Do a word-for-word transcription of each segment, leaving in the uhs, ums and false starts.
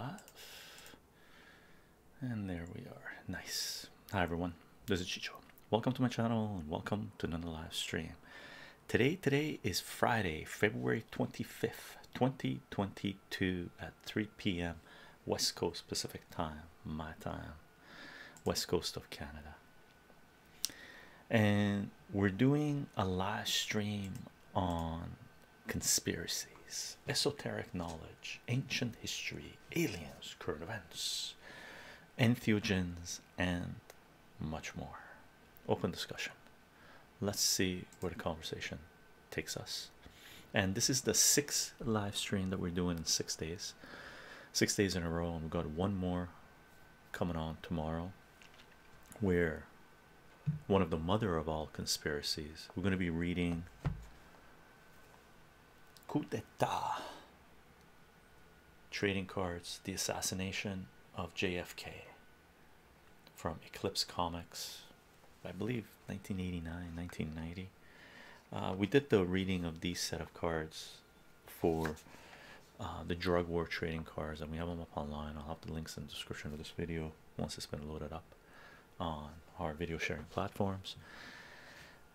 live. And there we are. Nice. Hi everyone, this is Chicho. Welcome to my channel and welcome to another live stream. Today, today is Friday, February twenty-fifth, twenty twenty-two at three p m West Coast Pacific time, my time, West Coast of Canada. And we're doing a live stream on conspiracies, esoteric knowledge, ancient history, aliens, current events, entheogens, and much more. Open discussion. Let's see where the conversation takes us. And this is the sixth live stream that we're doing in six days, six days in a row, and we've got one more coming on tomorrow, where one of the mother of all conspiracies, we're going to be reading coup d'etat, trading cards, the assassination of J F K, from Eclipse Comics, I believe nineteen eighty-nine nineteen ninety. Uh, we did the reading of these set of cards for uh, the drug war trading cards, and we have them up online. I'll have the links in the description of this video once it's been loaded up on our video sharing platforms.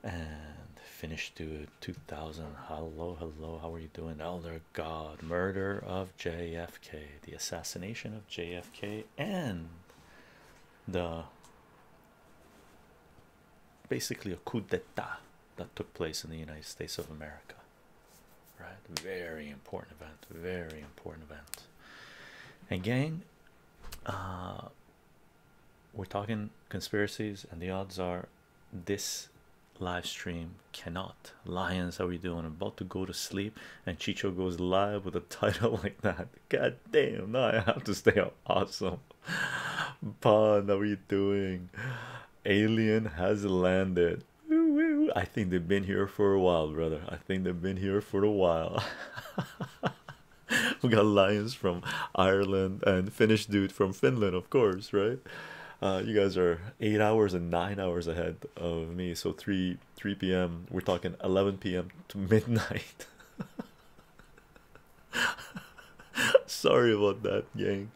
And finished, dude, two thousand. Hello, hello, how are you doing? Elder God, murder of J F K, the assassination of J F K, and the basically a coup d'etat that took place in the United States of America, right? Very important event, very important event. And gang, uh, we're talking conspiracies, and the odds are this live stream cannot. Lions, how are you doing? I'm about to go to sleep and Chicho goes live with a title like that. God damn, now I have to stay up. Awesome. Pond, how are you doing? Alien has landed. I think they've been here for a while, brother. I think they've been here for a while. We got Lions from Ireland and Finnish dude from Finland, of course, right? Uh, you guys are eight hours and nine hours ahead of me. So three p m we're talking eleven p m to midnight. Sorry about that, gang.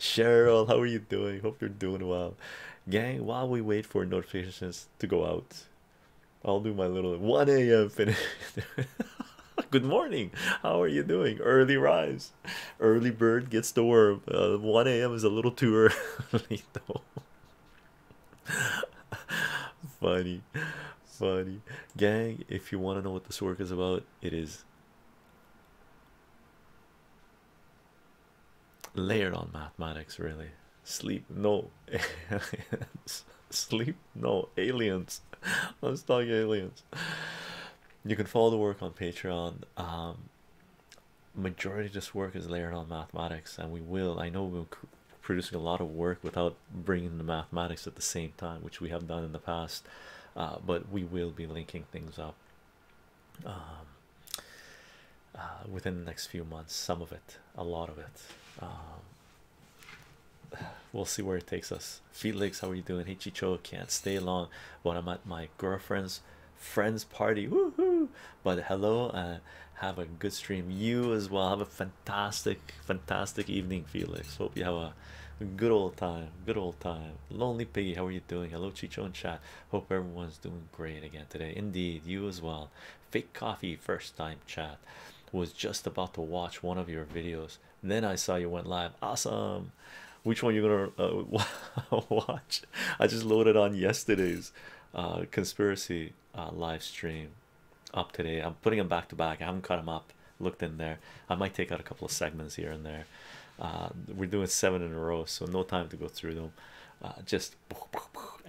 Cheryl, how are you doing? Hope you're doing well. Gang, while we wait for notifications to go out, I'll do my little one a m finish. Good morning, how are you doing? Early rise, early bird gets the worm. uh, one a m is a little too early though. funny funny gang, if you want to know what this work is about, it is layered on mathematics, really. Sleep, no aliens. Sleep, no aliens. Let's talk aliens. You can follow the work on Patreon. Um majority of this work is layered on mathematics, and we will, I know we're producing a lot of work without bringing the mathematics at the same time, which we have done in the past, uh, but we will be linking things up um, uh, within the next few months. Some of it, a lot of it. Um, we'll see where it takes us. Felix, how are you doing? Hey Chicho, can't stay long when I'm at my girlfriend's friends party. Woohoo! But hello, uh, have a good stream. You as well, have a fantastic fantastic evening, Felix. Hope you have a good old time. Good old time lonely Piggy, how are you doing? Hello Chicho in chat, hope everyone's doing great again today. Indeed, you as well. Fake coffee, first time chat, was just about to watch one of your videos, then I saw you went live. Awesome. Which one you gonna uh, watch? I just loaded on yesterday's uh conspiracy uh live stream up today. I'm putting them back to back. I haven't cut them up, looked in there. I might take out a couple of segments here and there. Uh we're doing seven in a row, so no time to go through them. Uh just,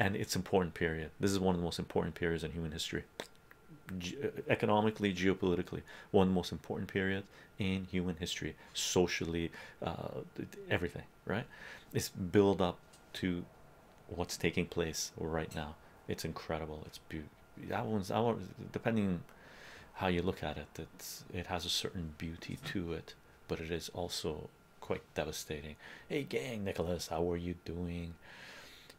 and it's important period. This is one of the most important periods in human history, Ge economically, geopolitically, one of the most important period in human history, socially, uh everything, right? It's build up to what's taking place right now. It's incredible. It's beautiful. That one's, I want, depending how you look at it, it's, it has a certain beauty to it, but it is also quite devastating. Hey gang, Nicholas, how are you doing?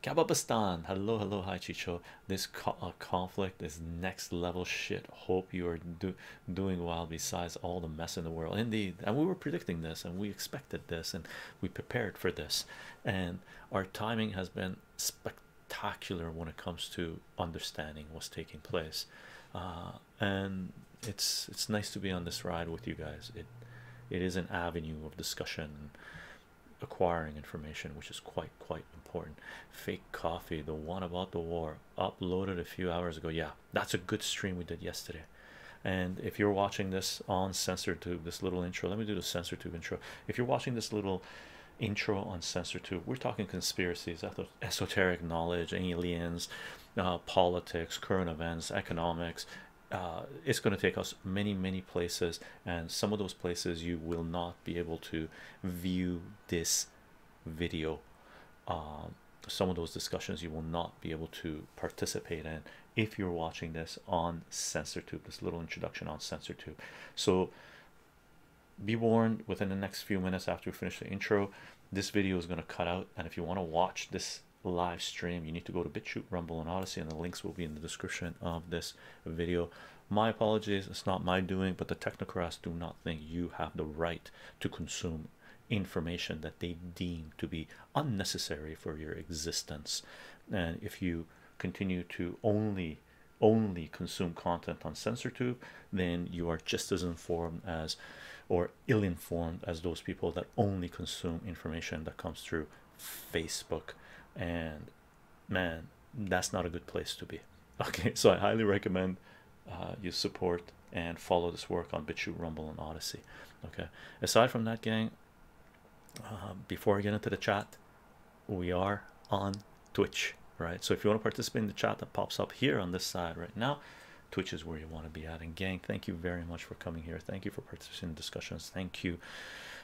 Kababistan, hello, hello, hi Chicho. This co uh, conflict is next level shit. Hope you are do doing well besides all the mess in the world. Indeed, and we were predicting this, and we expected this, and we prepared for this, and our timing has been spectacular when it comes to understanding what's taking place. Uh, and it's it's nice to be on this ride with you guys. It it is an avenue of discussion, acquiring information, which is quite quite important. Fake coffee, the one about the war, uploaded a few hours ago. Yeah, that's a good stream we did yesterday. And if you're watching this on CensorTube, this little intro, let me do the CensorTube intro. If you're watching this little intro on CensorTube, we're talking conspiracies, esoteric knowledge, aliens, uh, politics, current events, economics. Uh, it's going to take us many many places, and some of those places you will not be able to view this video. Um, some of those discussions you will not be able to participate in if you're watching this on CensorTube, this little introduction on CensorTube. So be warned, within the next few minutes after we finish the intro, this video is going to cut out, and if you want to watch this live stream, you need to go to BitChute, Rumble, and Odyssey, and the links will be in the description of this video. My apologies, it's not my doing, but the technocrats do not think you have the right to consume information that they deem to be unnecessary for your existence. And if you continue to only only consume content on CensorTube, then you are just as informed as, or ill-informed as, those people that only consume information that comes through Facebook. And man, that's not a good place to be. Okay, so I highly recommend uh, you support and follow this work on BitChute, Rumble, and Odyssey. Okay, aside from that, gang, uh, before I get into the chat, we are on Twitch, right? So if you want to participate in the chat that pops up here on this side right now, Twitch is where you want to be at. And gang, thank you very much for coming here. Thank you for participating in discussions. Thank you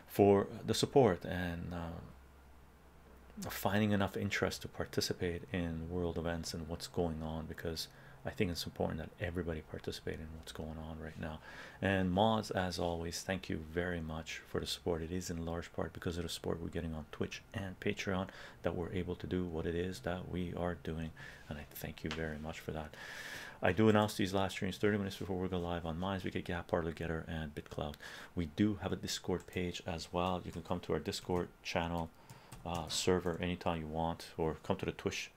for the support and um, finding enough interest to participate in world events and what's going on, because I think it's important that everybody participate in what's going on right now. And mods, as always, thank you very much for the support. It is in large part because of the support we're getting on Twitch and Patreon that we're able to do what it is that we are doing, and I thank you very much for that. I do announce these live streams thirty minutes before we go live on Minds. We get Gab, Parler, Gettr, and BitCloud. We do have a Discord page as well. You can come to our Discord channel, Uh, server, anytime you want, or come to the Twitch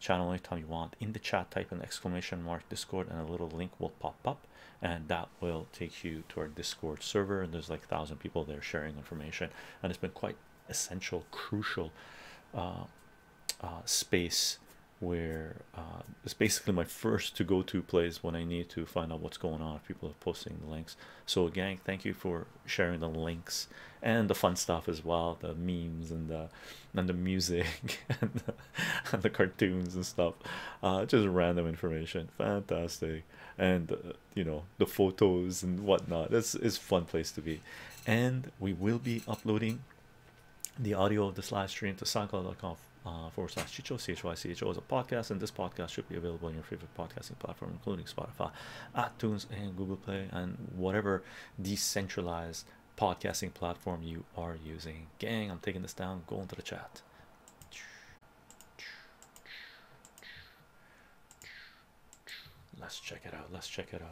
channel anytime you want. In the chat, type an exclamation mark Discord and a little link will pop up, and that will take you to our Discord server. And there's like a thousand people there sharing information, and it's been quite essential, crucial uh, uh, space where uh, it's basically my first to go to place when I need to find out what's going on. People are posting the links. So gang, thank you for sharing the links and the fun stuff as well, the memes and the and the music and the, and the cartoons and stuff, uh just random information. Fantastic. And uh, you know, the photos and whatnot. This is a fun place to be. And we will be uploading the audio of this live stream to soundcloud dot com Uh, forward slash Chicho, C H Y C H O, is a podcast, and this podcast should be available on your favorite podcasting platform, including Spotify, iTunes, and Google Play, and whatever decentralized podcasting platform you are using. Gang, I'm taking this down, go into the chat. Let's check it out, let's check it out.